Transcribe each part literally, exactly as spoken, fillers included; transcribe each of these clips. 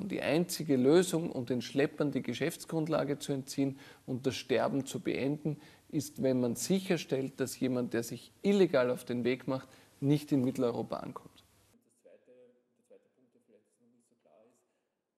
und die einzige Lösung, um den Schleppern die Geschäftsgrundlage zu entziehen und das Sterben zu beenden, ist, wenn man sicherstellt, dass jemand, der sich illegal auf den Weg macht, nicht in Mitteleuropa ankommt. Das zweite, der zweite Punkt, der vielleicht noch nicht so klar ist,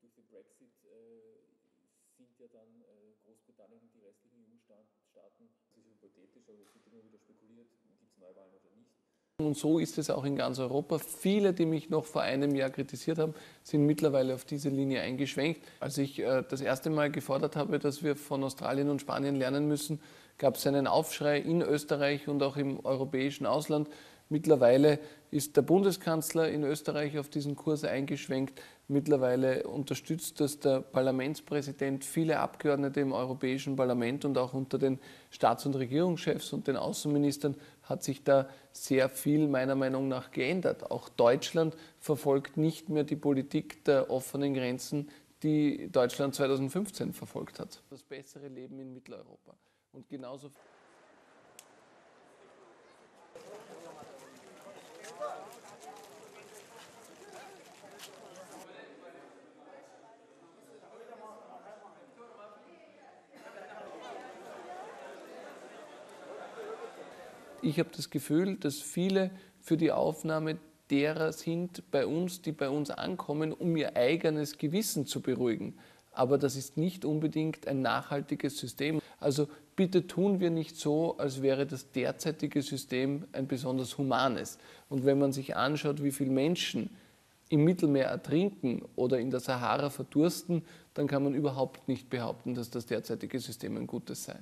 durch den Brexit äh, sind ja dann äh, Großbritannien und die restlichen E U-Staaten, das ist hypothetisch, aber es wird immer wieder spekuliert, gibt es Neuwahlen oder nicht. Und so ist es auch in ganz Europa. Viele, die mich noch vor einem Jahr kritisiert haben, sind mittlerweile auf diese Linie eingeschwenkt. Als ich äh, das erste Mal gefordert habe, dass wir von Australien und Spanien lernen müssen, gab es einen Aufschrei in Österreich und auch im europäischen Ausland. Mittlerweile ist der Bundeskanzler in Österreich auf diesen Kurs eingeschwenkt. Mittlerweile unterstützt das der Parlamentspräsident, viele Abgeordnete im Europäischen Parlament und auch unter den Staats- und Regierungschefs und den Außenministern hat sich da sehr viel meiner Meinung nach geändert. Auch Deutschland verfolgt nicht mehr die Politik der offenen Grenzen, die Deutschland zweitausendfünfzehn verfolgt hat. Das bessere Leben in Mitteleuropa. Und genauso... Ich habe das Gefühl, dass viele für die Aufnahme derer sind bei uns, die bei uns ankommen, um ihr eigenes Gewissen zu beruhigen. Aber das ist nicht unbedingt ein nachhaltiges System. Also bitte tun wir nicht so, als wäre das derzeitige System ein besonders humanes. Und wenn man sich anschaut, wie viele Menschen im Mittelmeer ertrinken oder in der Sahara verdursten, dann kann man überhaupt nicht behaupten, dass das derzeitige System ein gutes sei.